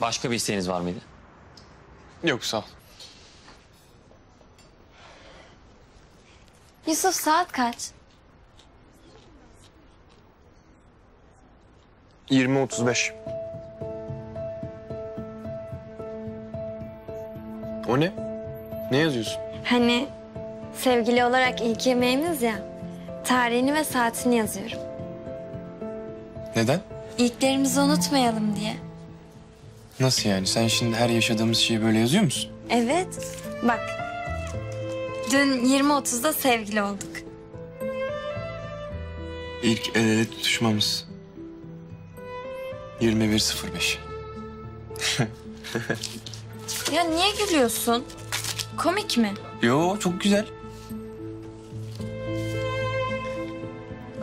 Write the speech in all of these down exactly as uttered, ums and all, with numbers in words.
Başka bir isteğiniz var mıydı? Yok, sağ ol. Yusuf, saat kaç? yirmi otuz beş. O ne? Ne yazıyorsun? Hani sevgili olarak ilk yemeğimiz ya. Tarihini ve saatini yazıyorum. Neden? İlklerimizi unutmayalım diye. Nasıl yani? Sen şimdi her yaşadığımız şeyi böyle yazıyor musun? Evet. Bak. Dün yirmi otuzda sevgili olduk. İlk el ele tutuşmamız. yirmi bir sıfır beş. Ya niye gülüyorsun? Komik mi? Yo, çok güzel.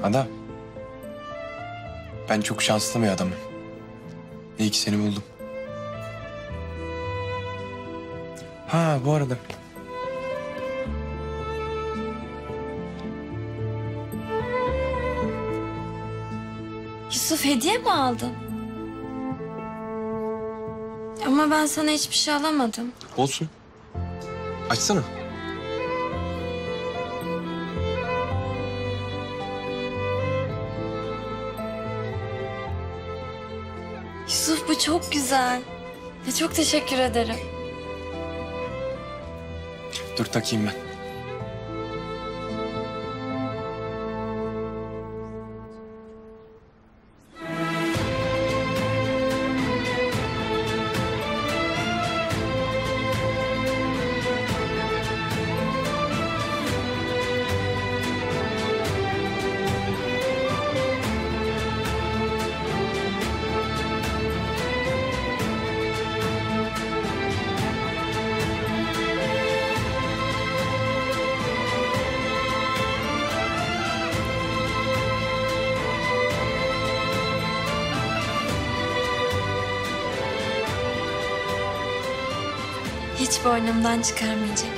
Ada. Ben çok şanslı bir adamım. İyi ki seni buldum. Ha, bu arada. Yusuf, hediye mi aldın? Ama ben sana hiçbir şey alamadım. Olsun. Açsana. Yusuf, bu çok güzel. Ya, çok teşekkür ederim. Dur, takayım ben. Hiç boynumdan çıkarmayacağım.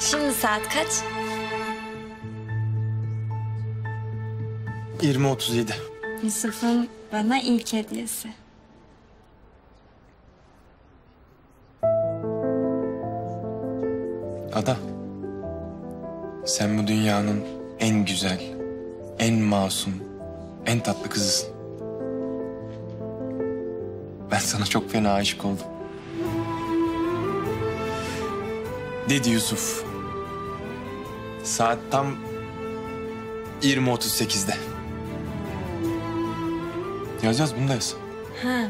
Şimdi saat kaç? yirmi otuz yedi. Yusuf'un bana ilk hediyesi. Ada, sen bu dünyanın en güzel, en masum, en tatlı kızısın. Ben sana çok fena aşık oldum. Dedi Yusuf. Saat tam yirmi otuz sekizde. Yazacağız, bunu da yaz. Ha.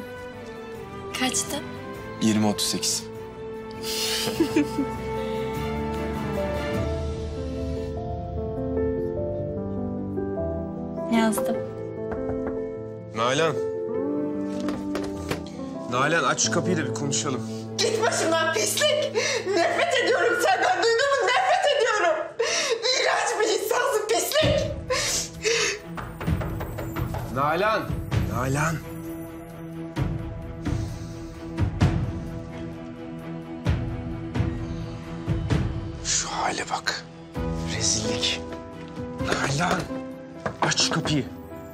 Kaçtı? yirmi otuz sekiz. Yazdım. Nalan. Nalan, aç şu kapıyı da bir konuşalım. Git başımdan pislik. Nefret ediyorum senden. Duydun mu? Nefret ediyorum. İğrenç bir insansın, pislik. Nalan. Nalan. Şu hale bak. Rezillik. Nalan. Aç şu kapıyı.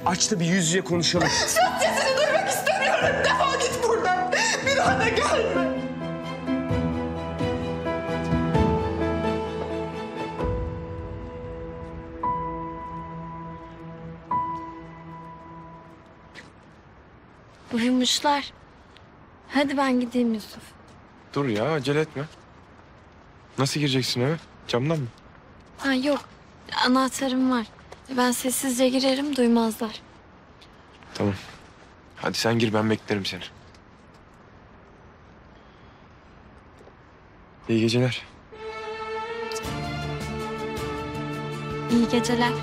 Aç da bir yüz yüze konuşalım. Şut sesini duymak istemiyorum. Defol git. Bir daha da gelme. Uyumuşlar. Hadi ben gideyim Yusuf. Dur ya, acele etme. Nasıl gireceksin eve? Camdan mı? Ha, yok. Anahtarım var. Ben sessizce girerim, duymazlar. Tamam. Hadi sen gir, ben beklerim seni. İyi geceler. İyi geceler.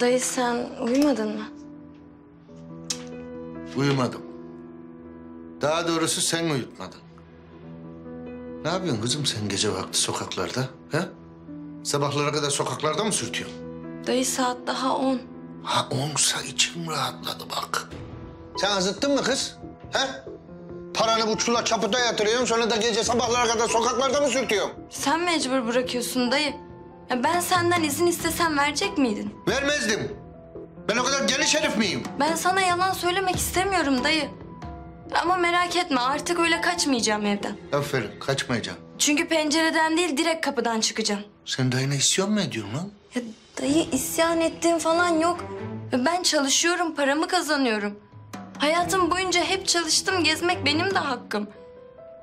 Dayı sen uyumadın mı? Uyumadım. Daha doğrusu sen uyutmadın. Ne yapıyorsun kızım sen gece vakti sokaklarda? He? Sabahlara kadar sokaklarda mı sürtüyorsun? Dayı saat daha on. Ha onsa içim rahatladı bak. Sen azıttın mı kız? He? Paranı bu çula çaputa yatırıyorsun sonra da gece sabahlara kadar sokaklarda mı sürtüyorsun? Sen mecbur bırakıyorsun dayı. Ya ben senden izin istesem verecek miydin? Vermezdim. Ben o kadar geniş herif miyim? Ben sana yalan söylemek istemiyorum dayı. Ama merak etme artık öyle kaçmayacağım evden. Aferin kaçmayacağım. Çünkü pencereden değil direkt kapıdan çıkacağım. Sen dayına isyan mı ediyorsun lan? Ya dayı isyan ettiğim falan yok. Ben çalışıyorum paramı kazanıyorum. Hayatım boyunca hep çalıştım gezmek benim de hakkım.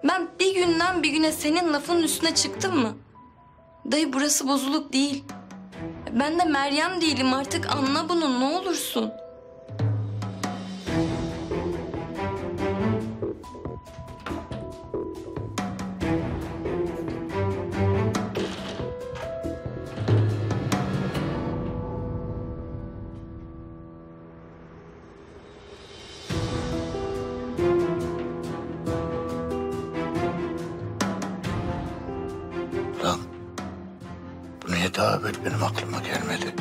Ben bir günden bir güne senin lafın üstüne çıktım mı? Dayı burası bozuluk değil. Ben de Meryem değilim artık anla bunu ne olursun. Daha böyle benim aklıma gelmedi.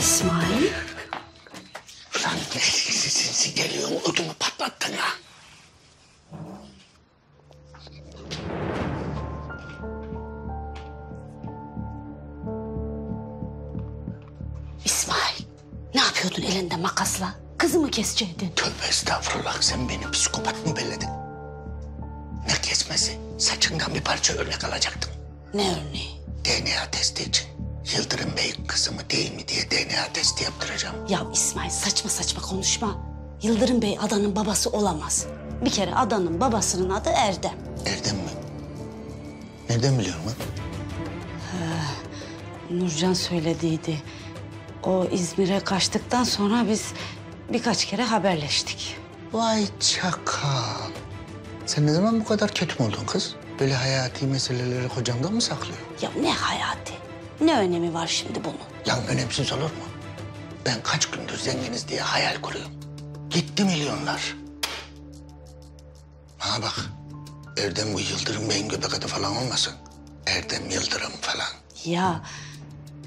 İsmail. Ulan eşkisi sinsi geliyor mu? Odunu patlattın ha. İsmail. Ne yapıyordun elinde makasla? Kızı mı kesecektin? Tövbe estağfurullah. Sen beni psikopat mı belledin? Ne kesmesi? Saçından bir parça örnek alacaktım. Ne örneği? D N A testi için. Yıldırım Bey kızı mı değil mi diye D N A testi yaptıracağım. Ya İsmail saçma saçma konuşma. Yıldırım Bey Ada'nın babası olamaz. Bir kere Ada'nın babasının adı Erdem. Erdem mi? Nereden biliyorum ha? Ee, Nurcan söylediydi. O İzmir'e kaçtıktan sonra biz birkaç kere haberleştik. Vay çakal. Sen ne zaman bu kadar kötü mü oldun kız? Böyle hayati meseleleri kocandan mı saklıyor? Ya ne hayati? Ne önemi var şimdi bunun? Ya önemsiz olur mu? Ben kaç gündür zenginiz diye hayal kuruyorum. Gitti milyonlar. Ha bak, Erdem bu Yıldırım Bey'in göbek adı falan olmasın. Erdem Yıldırım falan. Ya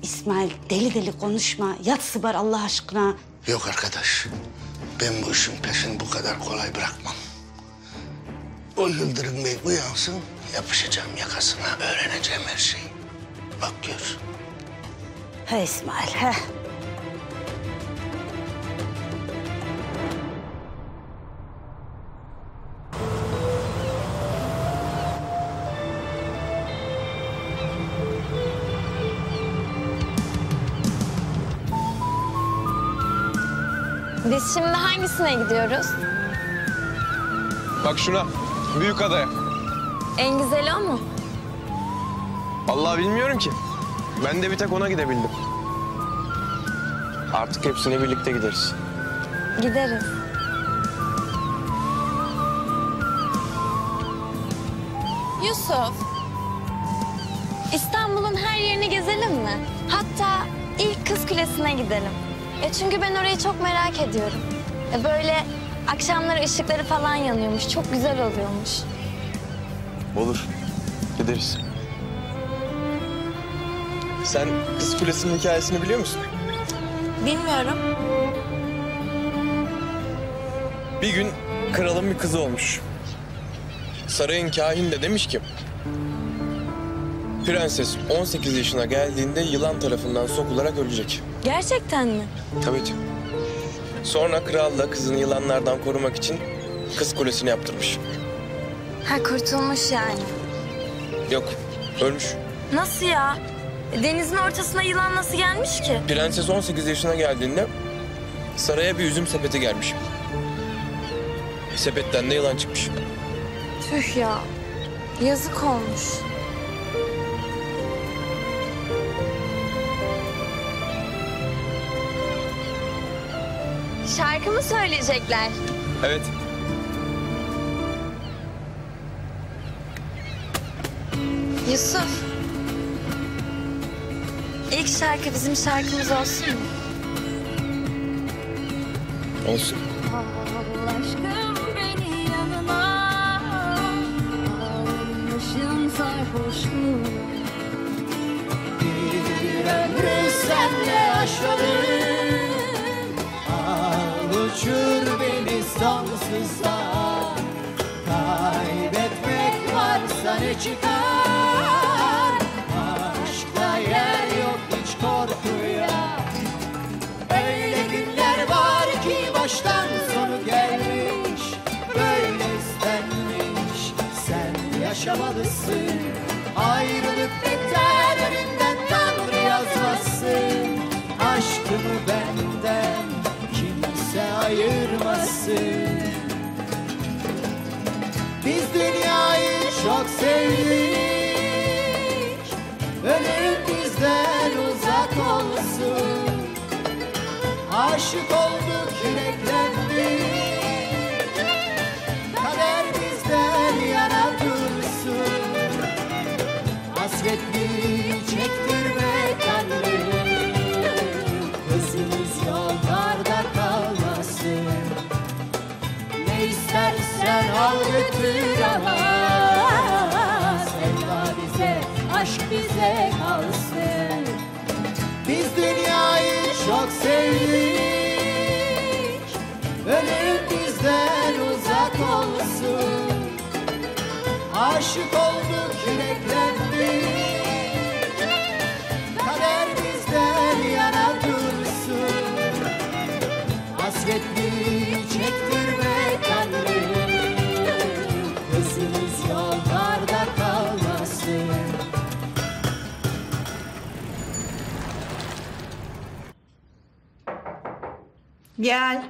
İsmail deli deli konuşma. Yat sıbar Allah aşkına. Yok arkadaş, ben bu işin peşini bu kadar kolay bırakmam. O Yıldırım Bey uyansın, yapışacağım yakasına, öğreneceğim her şeyi. Bak gör. He İsmail, he. Biz şimdi hangisine gidiyoruz? Bak şuna, Büyükada'ya. En güzeli o mu? Vallahi bilmiyorum ki. Ben de bir tek ona gidebildim. Artık hepsine birlikte gideriz. Gideriz. Yusuf, İstanbul'un her yerini gezelim mi? Hatta ilk Kız Kulesi'ne gidelim. E çünkü ben orayı çok merak ediyorum. E böyle akşamları ışıkları falan yanıyormuş, çok güzel oluyormuş. Olur, gideriz. Sen Kız Kulesi'nin hikayesini biliyor musun? Bilmiyorum. Bir gün kralın bir kızı olmuş. Sarayın kahini de demiş ki... Prenses on sekiz yaşına geldiğinde yılan tarafından sokularak ölecek. Gerçekten mi? Tabii ki. Sonra kral da kızını yılanlardan korumak için kız kulesini yaptırmış. Ha, kurtulmuş yani. Yok, ölmüş. Nasıl ya? Denizin ortasına yılan nasıl gelmiş ki? Prenses on sekiz yaşına geldiğinde saraya bir üzüm sepeti gelmiş. Sepetten de yılan çıkmış. Tüh ya, yazık olmuş. Şarkı mı söyleyecekler? Evet. Yusuf. İlk şarkı bizim şarkımız olsun mu? Olsun. Allah aşkım beni yanına. Ağırmışın sarhoşluğuna. Bir ömrü senle aşalım. Uçur beni sonsuzlar. Kaybetmek varsa ne çıkar? Aşkta yer yok hiç korkuya. Öyle günler var ki baştan sonu gelmiş. Böyle istenmiş. Sen yaşamalısın. Ayrılık biter önünden Tanrı yazmasın. Aşkımı benden ayırmasın. Biz dünyayı çok sevdik. Ölüm bizden uzak olsun. Aşık olduk, yüreklendik. Kader bizden yana dursun. Hasretleri çektirme kendini. Gözümüz yollarda kaldı. Ne istersen al götür ama sevda bize, aşk bize kalsın. Biz dünyayı çok sevdik. Ölüm bizden uzak olsun. Aşık olduk, yüreklendik. Kader bizden yana dursun. Hasretleri çektirme kendini. Gözümüz yollarda kalmasın. Gel.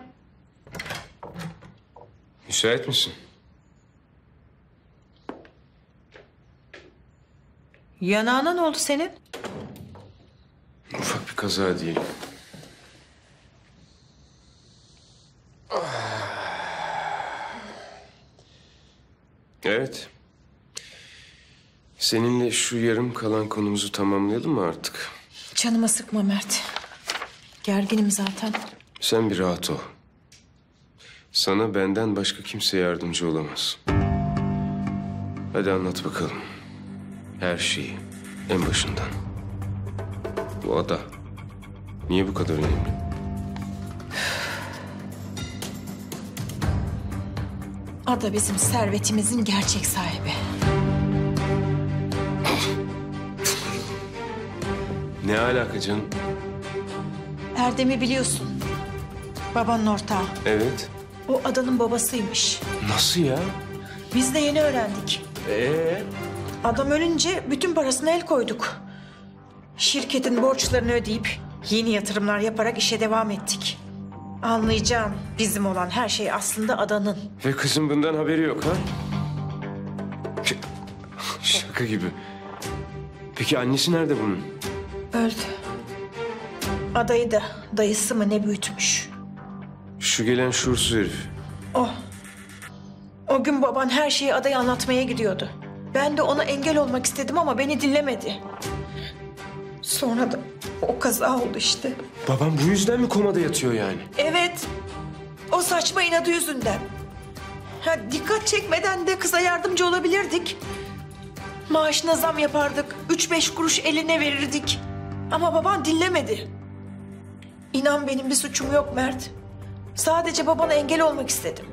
Müsait misin? Yanağına ne oldu senin? Ufak bir kaza diyelim. Evet. Seninle şu yarım kalan konumuzu tamamlayalım mı artık? Canıma sıkma Mert. Gerginim zaten. Sen bir rahat ol. Sana benden başka kimse yardımcı olamaz. Hadi anlat bakalım. Her şeyi en başından. Bu ada niye bu kadar önemli? Ada bizim servetimizin gerçek sahibi. Ne alaka canım? Erdem'i biliyorsun. Babanın ortağı. Evet. O adanın babasıymış. Nasıl ya? Biz de yeni öğrendik. Ee? Adam ölünce bütün parasına el koyduk. Şirketin borçlarını ödeyip yeni yatırımlar yaparak işe devam ettik. Anlayacağım. Bizim olan her şey aslında adanın. Ve kızın bundan haberi yok ha? Şaka gibi. Peki annesi nerede bunun? Öldü. Adayı da dayısı mı ne büyütmüş. Şu gelen şuursuz herif. O. O gün baban her şeyi adaya anlatmaya gidiyordu. Ben de ona engel olmak istedim ama beni dinlemedi. Sonra da o kaza oldu işte. Babam bu yüzden mi komada yatıyor yani? Evet. O saçma inadı yüzünden. Ha, dikkat çekmeden de kıza yardımcı olabilirdik. Maaşına zam yapardık. Üç beş kuruş eline verirdik. Ama baban dinlemedi. İnan benim bir suçum yok Mert. Sadece babana engel olmak istedim.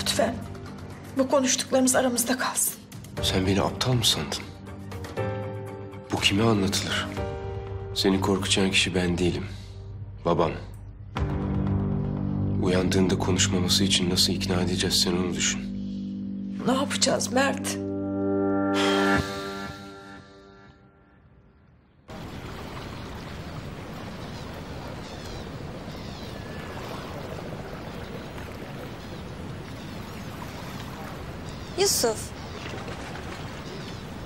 Lütfen. Bu konuştuklarımız aramızda kalsın. Sen beni aptal mı sandın? Bu kime anlatılır? Seni korkutacağın kişi ben değilim. Babam. Uyandığında konuşmaması için nasıl ikna edeceğiz sen onu düşün. Ne yapacağız Mert? Yusuf,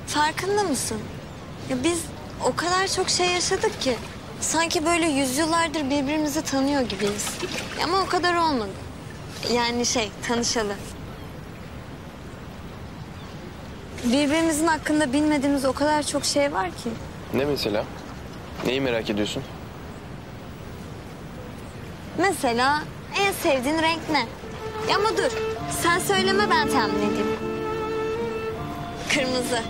farkında mısın? Ya biz o kadar çok şey yaşadık ki sanki böyle yüzyıllardır birbirimizi tanıyor gibiyiz. Ama o kadar olmadı. Yani şey, tanışalı. Birbirimizin hakkında bilmediğimiz o kadar çok şey var ki. Ne mesela? Neyi merak ediyorsun? Mesela en sevdiğin renk ne? Ama dur, sen söyleme ben tahmin edeyim. Kırmızı.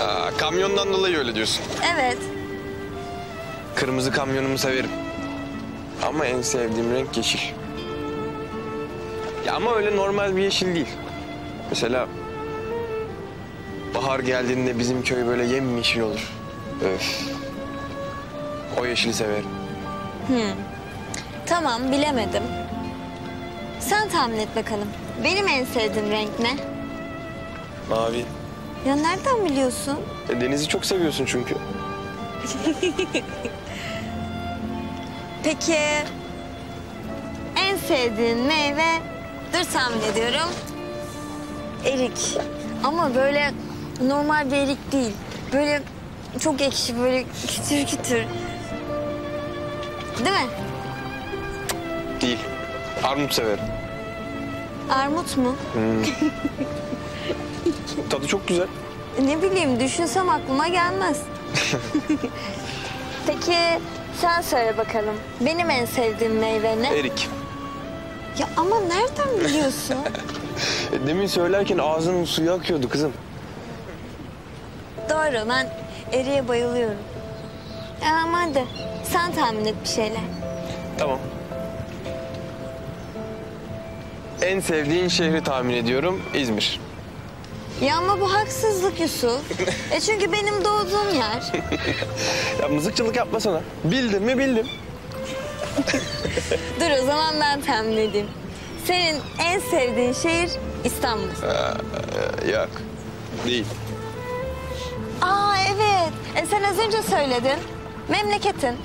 Aa, kamyondan dolayı öyle diyorsun. Evet. Kırmızı kamyonumu severim. Ama en sevdiğim renk yeşil. Ya ama öyle normal bir yeşil değil. Mesela bahar geldiğinde bizim köy böyle yemyeşil olur. Öf. O yeşili severim. Hmm. Tamam, bilemedim. Sen tahmin et bakalım. Benim en sevdiğim renk ne? Mavi. Ya nereden biliyorsun? E, denizi çok seviyorsun çünkü. Peki en sevdiğin meyve? Dur tahmin ediyorum. Erik. Ama böyle normal bir erik değil. Böyle çok ekşi, böyle kütür kütür. Değil mi? Değil. Armut severim. Armut mu? Hmm. Tadı çok güzel. Ne bileyim, düşünsem aklıma gelmez. Peki sen söyle bakalım. Benim en sevdiğim meyve ne? Erik. Ya ama nereden biliyorsun? Demin söylerken ağzının suyu akıyordu kızım. Doğru, ben eriğe bayılıyorum. Ama hadi sen tahmin et bir şeyler. Tamam. En sevdiğin şehri tahmin ediyorum, İzmir. Ya ama bu haksızlık Yusuf. E çünkü benim doğduğum yer. Ya mızıkçılık yapmasana. Bildim mi bildim. Dur o zaman ben tahmin edeyim. Senin en sevdiğin şehir İstanbul. Ee, yok. Değil. Aa evet. E sen az önce söyledin. Memleketin.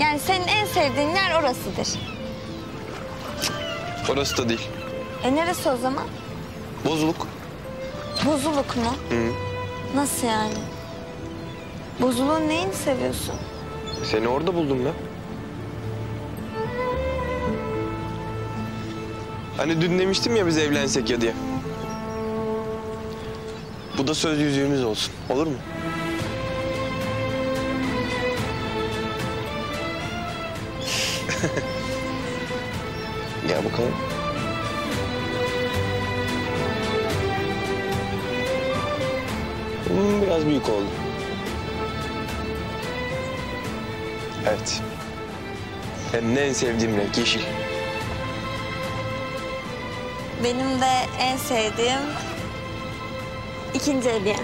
Yani senin en sevdiğin yer orasıdır. Orası da değil. E neresi o zaman? Bozuluk. Bozuluk mu? Hı. Nasıl yani? Bozuluğun neyini seviyorsun? Seni orada buldum ben. Hani dün demiştim ya biz evlensek ya diye. Bu da söz yüzüğümüz olsun. Olur mu? Gel bakalım. Biraz büyük oldu. Evet. Benim en sevdiğim renk yeşil. Benim de en sevdiğim ikinci hediye.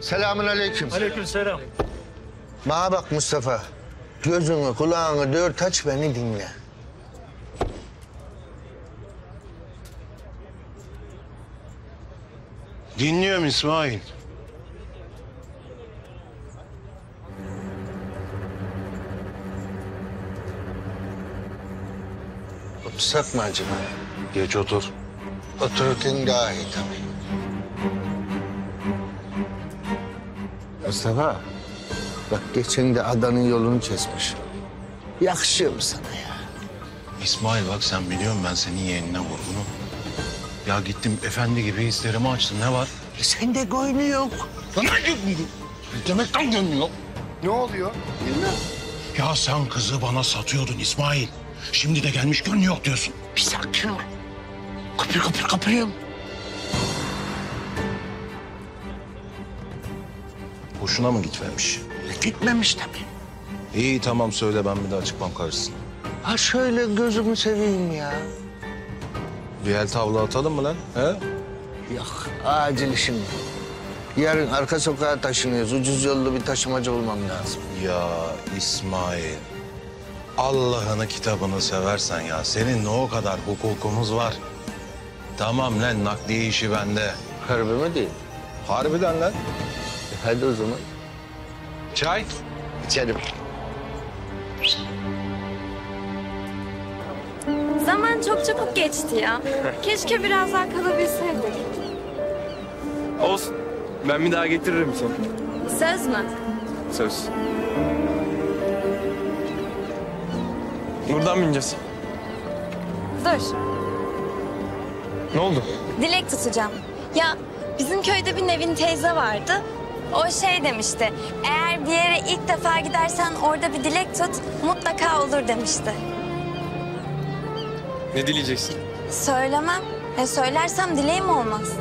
Selamünaleyküm. Aleykümselam. Bana bak Mustafa. Gözünü kulağını dört aç beni dinle. Dinliyorum İsmail. Otursak mı acaba? Geç otur. Otururken daha iyi tabii. Mustafa, bak geçen de Adanın yolunu kesmiş. Yakışıyor mu sana ya? İsmail bak sen biliyorsun ben senin yeğenine vurgunum. Ya gittim efendi gibi hislerimi açtım, ne var? E sen de gönlü yok. Demek tam gönlü yok. Ne oluyor? Bilmem. Ya sen kızı bana satıyordun İsmail. Şimdi de gelmiş gönlü yok diyorsun. Bir sakin ol. Kapır kapır kapırıyorum. Hoşuna mı gitmemiş? Gitmemiş tabii. İyi tamam söyle ben bir daha çıkmam karşısına. Ha şöyle gözümü seveyim ya. Bir el tavla atalım mı lan? He? Yok acil şimdi. Yarın arka sokağa taşınıyoruz. Ucuz yollu bir taşımacı bulmam lazım. Ya İsmail. Allah'ını kitabını seversen ya. Senin ne o kadar hukukumuz var. Tamam lan nakliye işi bende. Harbi mi değil? Harbiden lan. E, hadi o zaman. Çay. İçelim. Zaman çok çabuk geçti ya. Keşke biraz daha kalabilseydik. Olsun. Ben bir daha getiririm seni. Söz mü? Söz. Buradan bineceğiz. Dur. Ne oldu? Dilek tutacağım. Ya bizim köyde bir Nevin teyze vardı. O şey demişti. Eğer bir yere ilk defa gidersen orada bir dilek tut. Mutlaka olur demişti. Ne dileyeceksin? Söylemem. E söylersem dileğim olmaz.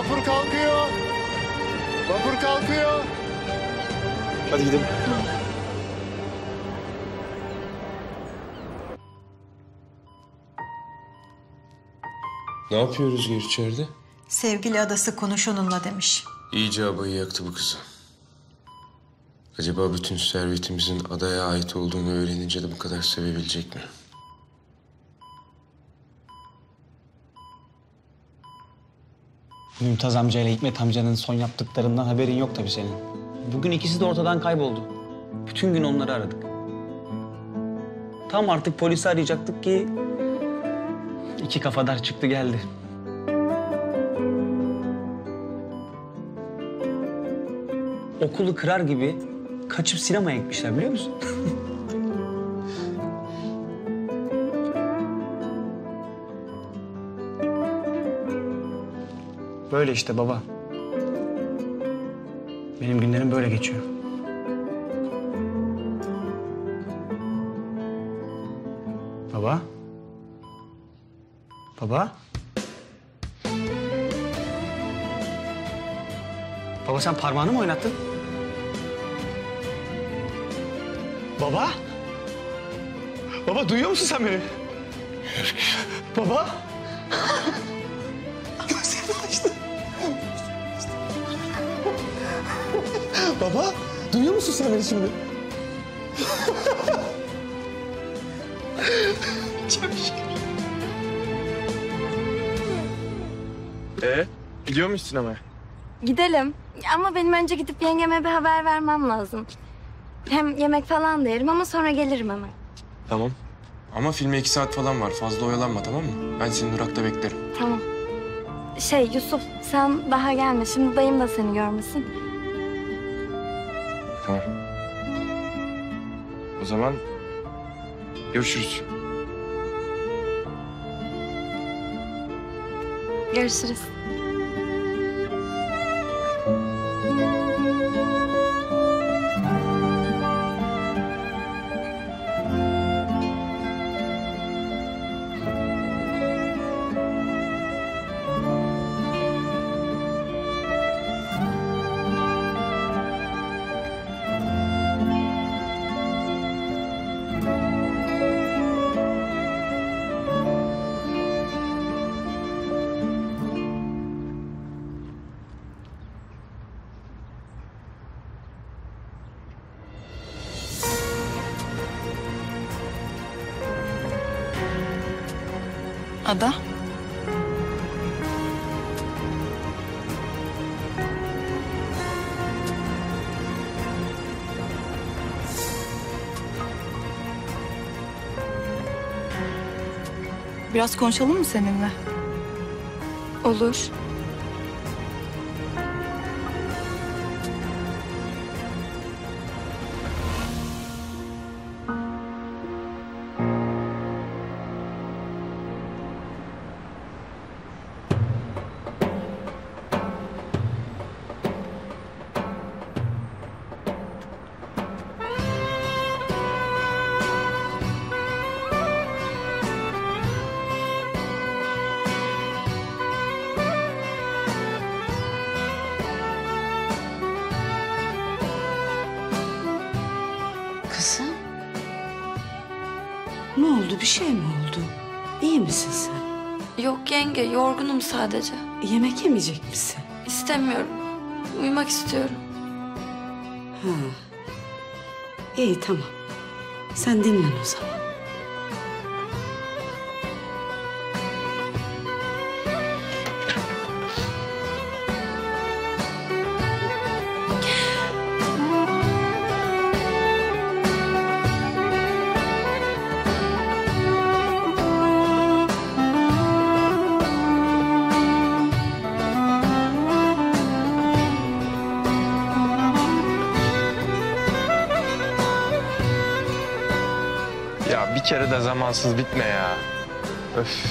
Vapur kalkıyor. Vapur kalkıyor. Hadi gidelim. Ne yapıyor Rüzgar içeride? Sevgili adası konuş onunla demiş. İyice abayı yaktı bu kızı. Acaba bütün servetimizin adaya ait olduğunu öğrenince de bu kadar sevebilecek mi? Mümtaz amca ile Hikmet amcanın son yaptıklarından haberin yok tabii senin. Bugün ikisi de ortadan kayboldu. Bütün gün onları aradık. Tam artık polisi arayacaktık ki iki kafadar çıktı geldi. Okulu kırar gibi kaçıp sinemaya gitmişler biliyor musun? Böyle işte baba. Benim günlerim böyle geçiyor. Baba? Baba? Baba sen parmağını mı oynattın? Baba? Baba duyuyor musun sen beni? Baba? Baba, duyuyor musun sen beni şimdi? Çok şükür. Ee, gidiyor muyuz sinemaya? Gidelim. Ama benim önce gidip yengeme bir haber vermem lazım. Hem yemek falan da yerim ama sonra gelirim hemen. Tamam. Ama filme iki saat falan var. Fazla oyalanma tamam mı? Ben seni durakta beklerim. Tamam. Şey Yusuf, sen daha gelme. Şimdi dayım da seni görmesin. Tamam. O zaman görüşürüz. Görüşürüz. Ada. Biraz konuşalım mı seninle? Olur. Bir şey mi oldu? İyi misin sen? Yok yenge, yorgunum sadece. Yemek yemeyecek misin? İstemiyorum. Uyumak istiyorum. Ha. İyi, tamam. Sen dinlen o zaman. Bir kere de zamansız bitme ya. Öf.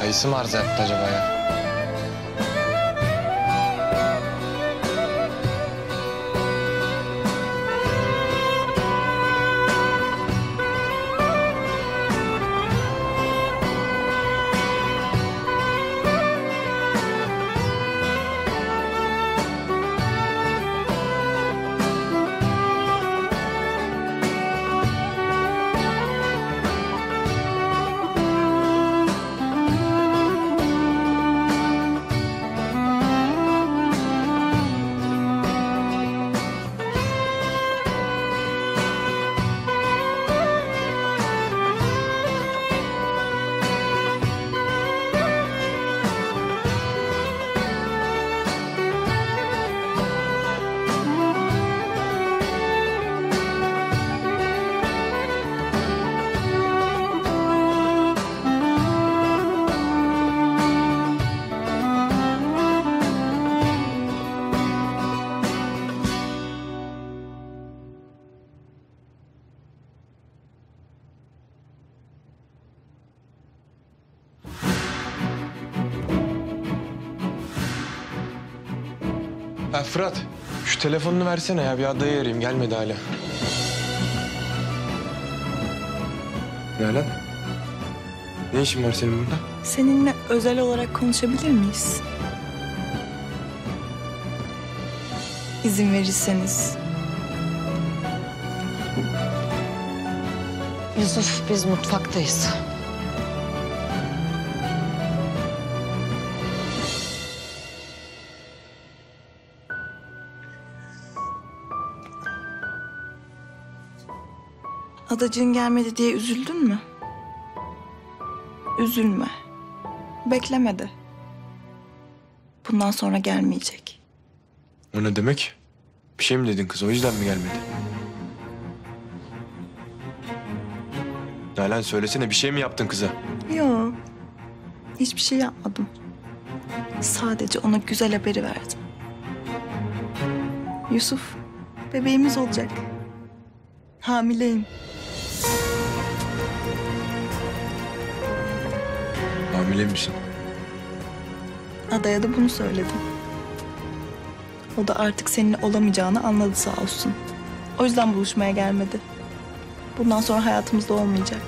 Dayısı mı arz etti acaba ya? Ha Fırat, şu telefonunu versene ya. Bir Ada'yı arayayım. Gelmedi hala. Nalan, ne işin var senin burada? Seninle özel olarak konuşabilir miyiz? İzin verirseniz. Yusuf, biz mutfaktayız. Adacığın gelmedi diye üzüldün mü? Üzülme. Beklemedi. Bundan sonra gelmeyecek. O ne demek? Bir şey mi dedin kız? O yüzden mi gelmedi? Nalan söylesene, bir şey mi yaptın kıza? Yok. Hiçbir şey yapmadım. Sadece ona güzel haberi verdim. Yusuf, bebeğimiz olacak. Hamileyim. Hamile misin? Ada'ya da bunu söyledim. O da artık seninle olamayacağını anladı sağ olsun. O yüzden buluşmaya gelmedi. Bundan sonra hayatımızda olmayacak.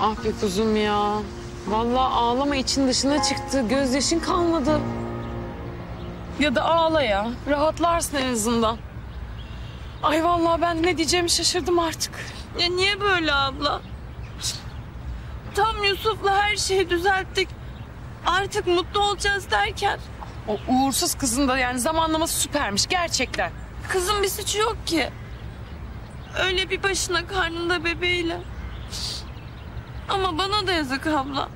Ah be kuzum ya. Vallahi ağlama, için dışına çıktı. Gözyaşın kalmadı. Ya da ağla ya. Rahatlarsın en azından. Ay vallahi ben ne diyeceğimi şaşırdım artık. Ya niye böyle abla? Tam Yusuf'la her şeyi düzelttik. Artık mutlu olacağız derken. O uğursuz kızın da yani zamanlaması süpermiş gerçekten. Kızın bir suçu yok ki. Öyle bir başına karnında bebeğiyle. Ama bana da yazık abla.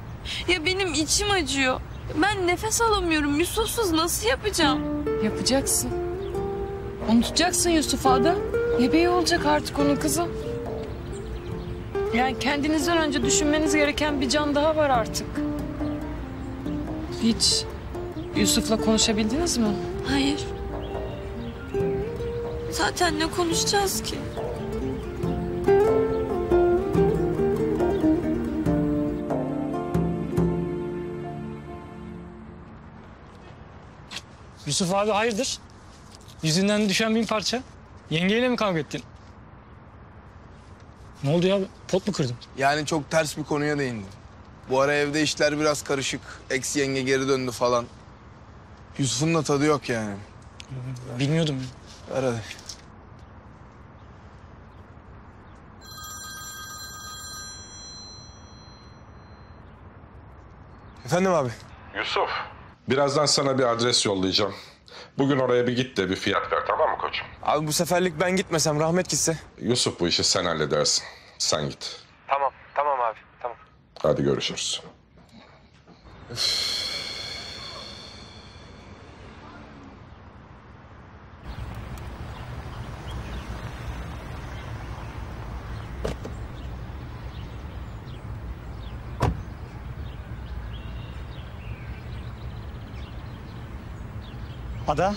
Ya benim içim acıyor. Ben nefes alamıyorum. Yusuf'suz nasıl yapacağım? Yapacaksın. Unutacaksın Yusuf'u Ada. Bebeği olacak artık onun kızı. Yani kendinizden önce düşünmeniz gereken bir can daha var artık. Hiç Yusuf'la konuşabildiniz mi? Hayır. Zaten ne konuşacağız ki? Yusuf abi hayırdır? Yüzünden düşen bin parça. Yengeyle mi kavga ettin? Ne oldu ya? Pot mu kırdın? Yani çok ters bir konuya değindim. Bu ara evde işler biraz karışık. Ex yenge geri döndü falan. Yusuf'un da tadı yok yani. Bilmiyordum. Aradık. Efendim abi. Yusuf. Birazdan sana bir adres yollayacağım. Bugün oraya bir git de bir fiyat ver, tamam mı koçum? Abi bu seferlik ben gitmesem, rahmet gitse. Yusuf bu işi sen halledersin. Sen git. Tamam, tamam abi, tamam. Hadi görüşürüz. Üff. Ada.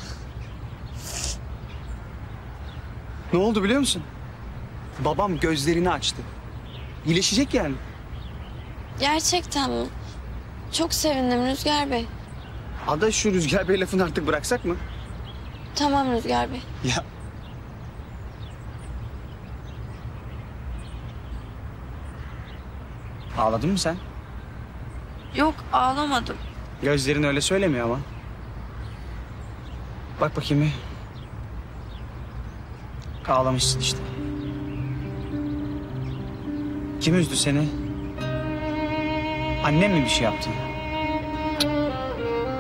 Ne oldu biliyor musun? Babam gözlerini açtı. İyileşecek yani. Gerçekten mi? Çok sevindim Rüzgar Bey. Ada şu Rüzgar Bey lafını artık bıraksak mı? Tamam Rüzgar Bey. Ya. Ağladın mı sen? Yok ağlamadım. Gözlerin öyle söylemiyor ama. Bak bakayım bir. Ağlamışsın işte. Kim üzdü seni? Annem mi bir şey yaptı?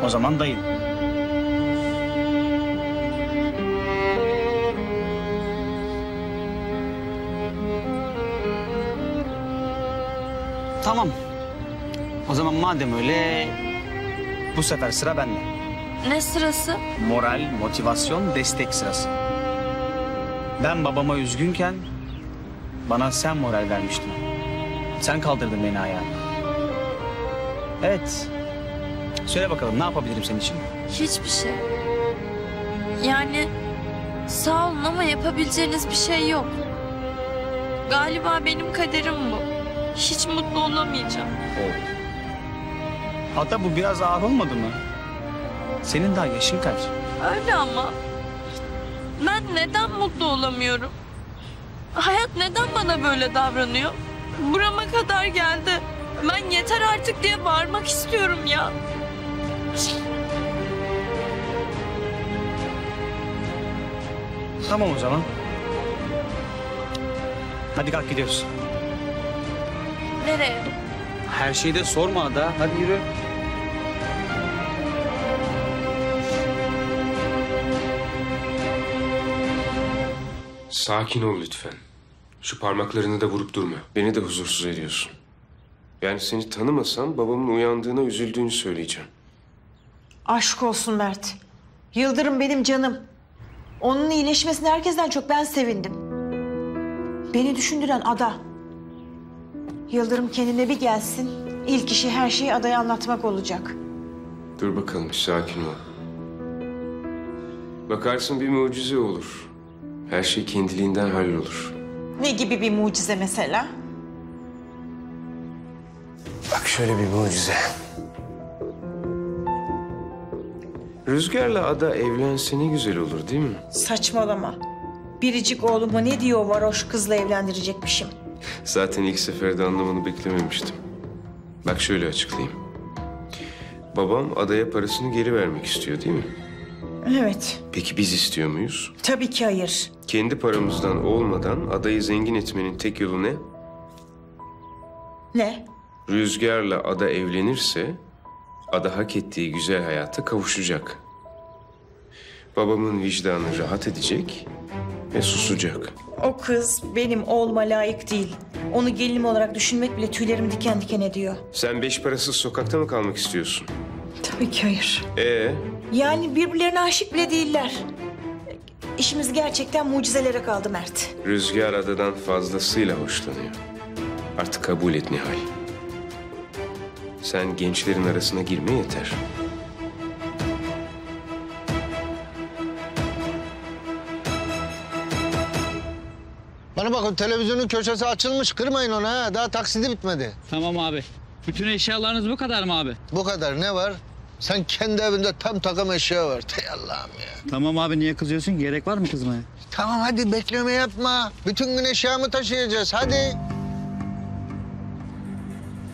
O zaman dayın. Tamam. O zaman madem öyle, bu sefer sıra bende. Ne sırası? Moral, motivasyon, destek sırası. Ben babama üzgünken bana sen moral vermiştin. Sen kaldırdın beni ayağa. Evet. Söyle bakalım ne yapabilirim senin için? Hiçbir şey. Yani sağ olun ama yapabileceğiniz bir şey yok. Galiba benim kaderim bu. Hiç mutlu olamayacağım. Evet. Hatta bu biraz ağır olmadı mı? Senin daha yaşın kaç? Öyle ama ben neden mutlu olamıyorum? Hayat neden bana böyle davranıyor? Burama kadar geldi. Ben yeter artık diye bağırmak istiyorum ya. Tamam o zaman. Hadi kalk gidiyoruz. Nereye? Her şeyi de sorma da. Hadi yürü. Sakin ol lütfen. Şu parmaklarını da vurup durma. Beni de huzursuz ediyorsun. Yani seni tanımasam babamın uyandığına üzüldüğünü söyleyeceğim. Aşk olsun Mert. Yıldırım benim canım. Onun iyileşmesine herkesten çok ben sevindim. Beni düşündüren Ada. Yıldırım kendine bir gelsin. İlk işi her şeyi Ada'ya anlatmak olacak. Dur bakalım, sakin ol. Bakarsın bir mucize olur. Her şey kendiliğinden hallolur. Ne gibi bir mucize mesela? Bak şöyle bir mucize. Rüzgar'la Ada evlense ne güzel olur değil mi? Saçmalama. Biricik oğluma ne diyor varoş kızla evlendirecekmişim. Zaten ilk seferde anlamanı beklememiştim. Bak şöyle açıklayayım. Babam adaya parasını geri vermek istiyor değil mi? Evet. Peki biz istiyor muyuz? Tabii ki hayır. Kendi paramızdan olmadan adayı zengin etmenin tek yolu ne? Ne? Rüzgar'la Ada evlenirse Ada hak ettiği güzel hayata kavuşacak. Babamın vicdanı rahat edecek ve susacak. O kız benim oğluma layık değil. Onu gelinim olarak düşünmek bile tüylerim diken diken ediyor. Sen beş parasız sokakta mı kalmak istiyorsun? Tabii ki hayır. Ee? Yani birbirlerine aşık bile değiller. İşimiz gerçekten mucizelere kaldı Mert. Rüzgar Adadan fazlasıyla hoşlanıyor. Artık kabul et Nihal. Sen gençlerin arasına girme yeter. Bana bakın, televizyonun köşesi açılmış, kırmayın onu ha. Daha taksidi bitmedi. Tamam abi. Bütün eşyalarınız bu kadar mı abi? Bu kadar, ne var? Sen kendi evinde tam takım eşya var. Ey Allah'ım ya. Tamam abi, niye kızıyorsun? Gerek var mı kızmaya? Tamam hadi, bekleme yapma. Bütün gün eşyamı taşıyacağız, hadi.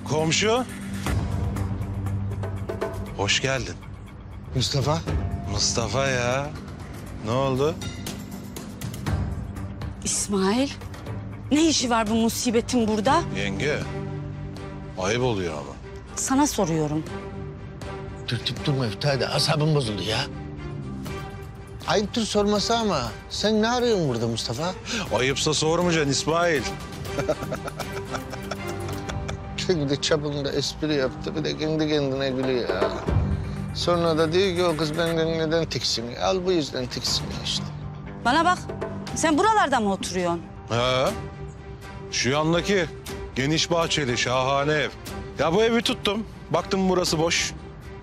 Komşu. Hoş geldin. Mustafa. Mustafa ya. Ne oldu? İsmail, ne işi var bu musibetin burada? Yenge, ayıp oluyor ama. Sana soruyorum. Dürtüp durma İftade, asabım bozuldu ya. Ayıptır sorması ama sen ne arıyorsun burada Mustafa? Ayıpsa sormayacaksın İsmail. Bir de çapında espri yaptı, bir de kendi kendine gülüyor ya. Sonra da diyor ki o kız benden neden tiksiniyor? Al bu yüzden tiksiniyor işte. Bana bak. Sen buralarda mı oturuyorsun? He. Şu yandaki geniş bahçeli şahane ev. Ya bu evi tuttum. Baktım burası boş.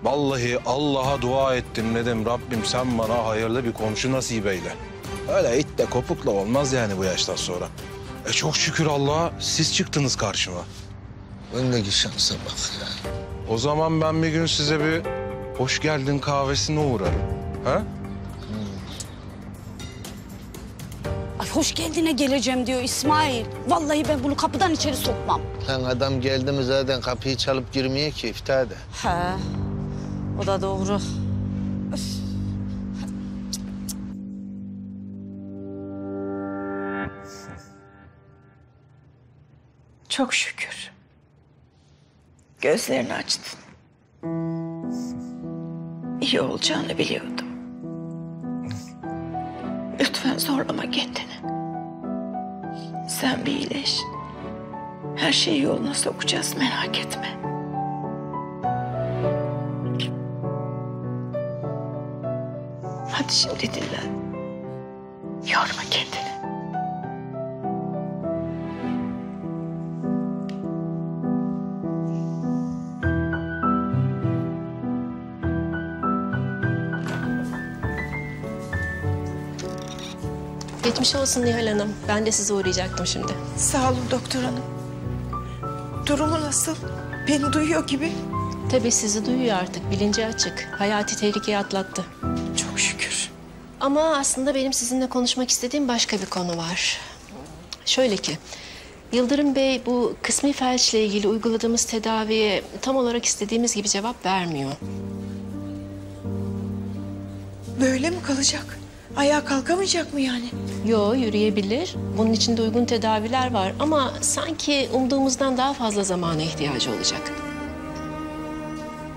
Vallahi Allah'a dua ettim dedim. Rabbim sen bana hayırlı bir komşu nasip eyle. Öyle it de kopukla olmaz yani bu yaştan sonra. E çok şükür Allah'a siz çıktınız karşıma. Öndeki şansa bak ya. O zaman ben bir gün size bir hoş geldin kahvesine uğrarım. Ha? Hoş geldine geleceğim diyor İsmail. Vallahi ben bunu kapıdan içeri sokmam. Lan adam geldi mi zaten kapıyı çalıp girmeye ki İftade. He, o da doğru. Öf. Çok şükür. Gözlerini açtın. İyi olacağını biliyordum. Lütfen zorlama kendini. Sen bir iyileş. Her şeyi yoluna sokacağız, merak etme. Hadi şimdi dinlen. Yorma kendini. Geçmiş olsun Nihal Hanım. Ben de sizi uğrayacaktım şimdi. Sağ olun doktor hanım. Durumu nasıl? Beni duyuyor gibi. Tabii sizi duyuyor artık. Bilinci açık. Hayati tehlikeye atlattı. Çok şükür. Ama aslında benim sizinle konuşmak istediğim başka bir konu var. Şöyle ki, Yıldırım Bey bu kısmi felçle ilgili uyguladığımız tedaviye tam olarak istediğimiz gibi cevap vermiyor. Böyle mi kalacak? Ayağa kalkamayacak mı yani? Yo, yürüyebilir. Bunun için de uygun tedaviler var ama sanki umduğumuzdan daha fazla zamana ihtiyacı olacak.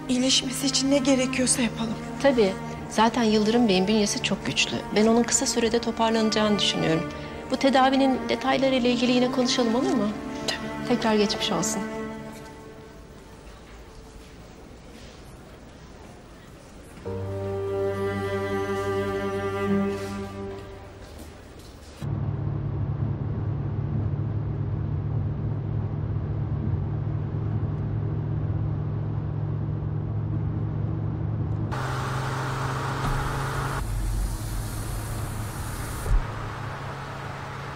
İyileşmesi için ne gerekiyorsa yapalım. Tabii. Zaten Yıldırım Bey'in bünyesi çok güçlü. Ben onun kısa sürede toparlanacağını düşünüyorum. Bu tedavinin detaylarıyla ilgili yine konuşalım, olur mu? Tabii. Tekrar geçmiş olsun.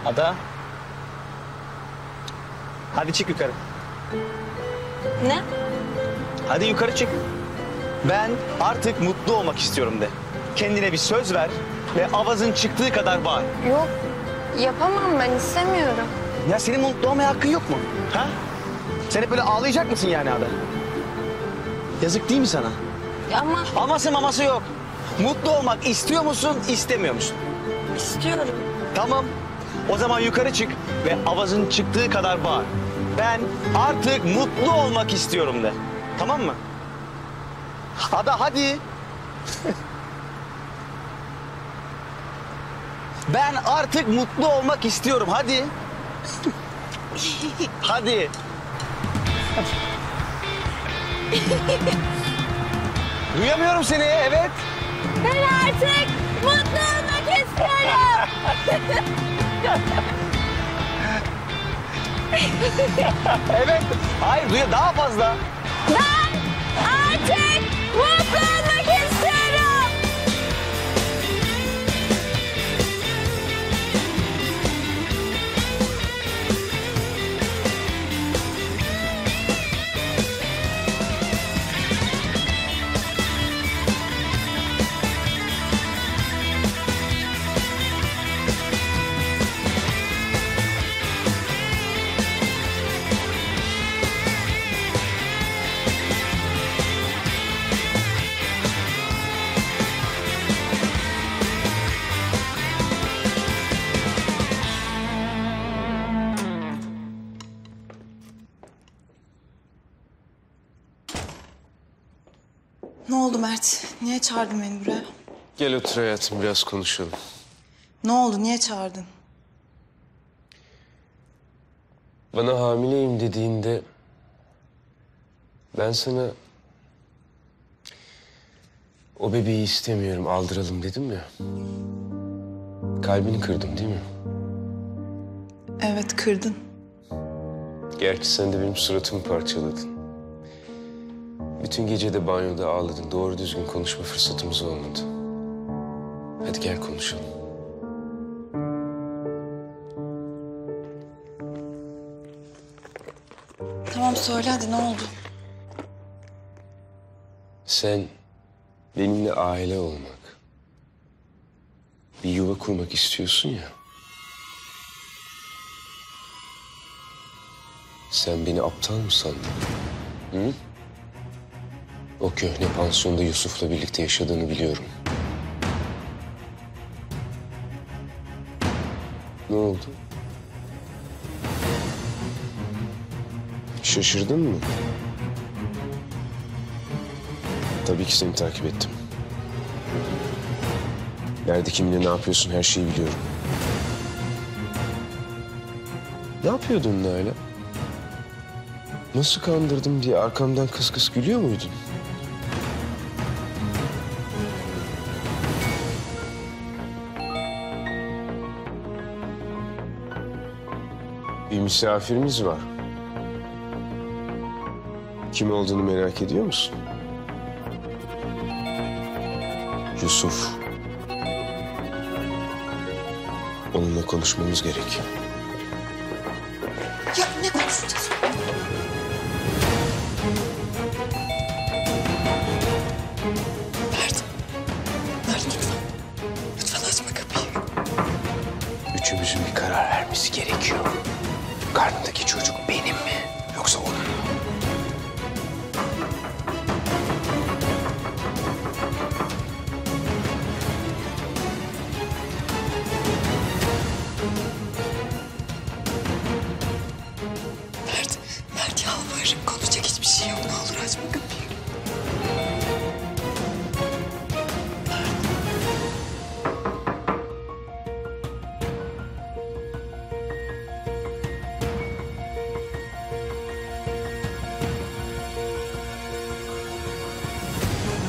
Ada. Hadi çık yukarı. Ne? Hadi yukarı çık. Ben artık mutlu olmak istiyorum de. Kendine bir söz ver ve avazın çıktığı kadar bağır. Yok. Yapamam, ben istemiyorum. Ya senin mutlu olmaya hakkın yok mu? Ha? Sen hep böyle ağlayacak mısın yani Ada? Yazık değil mi sana? Ya ama... Aması maması yok. Mutlu olmak istiyor musun, istemiyor musun? İstiyorum. Tamam. O zaman yukarı çık ve avazın çıktığı kadar bağır. Ben artık mutlu olmak istiyorum de. Tamam mı? Ada hadi. Ben artık mutlu olmak istiyorum. Hadi. Hadi. Duyamıyorum seni. Evet. Ben artık mutlu olmak istiyorum. Evet. Hayır, duya daha fazla. Ben artık mutlu olmak istiyorum. Mert, niye çağırdın beni buraya? Gel otur hayatım, biraz konuşalım. Ne oldu, niye çağırdın? Bana hamileyim dediğinde... ben sana... o bebeği istemiyorum, aldıralım dedim ya. Kalbini kırdım değil mi? Evet, kırdın. Gerçi sen de benim suratımı parçaladın. Bütün gece de banyoda ağladın. Doğru düzgün konuşma fırsatımız olmadı. Hadi gel konuşalım. Tamam söyle hadi, ne oldu? Sen benimle aile olmak, bir yuva kurmak istiyorsun ya. Sen beni aptal mı sandın? Hı? O köhne pansiyonda Yusuf'la birlikte yaşadığını biliyorum. Ne oldu? Şaşırdın mı? Tabii ki seni takip ettim. Nerede, kimle, ne yapıyorsun, her şeyi biliyorum. Ne yapıyordun Nalan? Nasıl kandırdım diye arkamdan kıs kıs gülüyor muydun? Bir misafirimiz var. Kim olduğunu merak ediyor musun? Yusuf. Onunla konuşmamız gerek. Ya ne konuşacağız? Mert. Mert lütfen. Lütfen açma kapıyı. Üçümüzün bir karar vermesi gerekiyor. Karnındaki çocuk benim mi yoksa onun mu?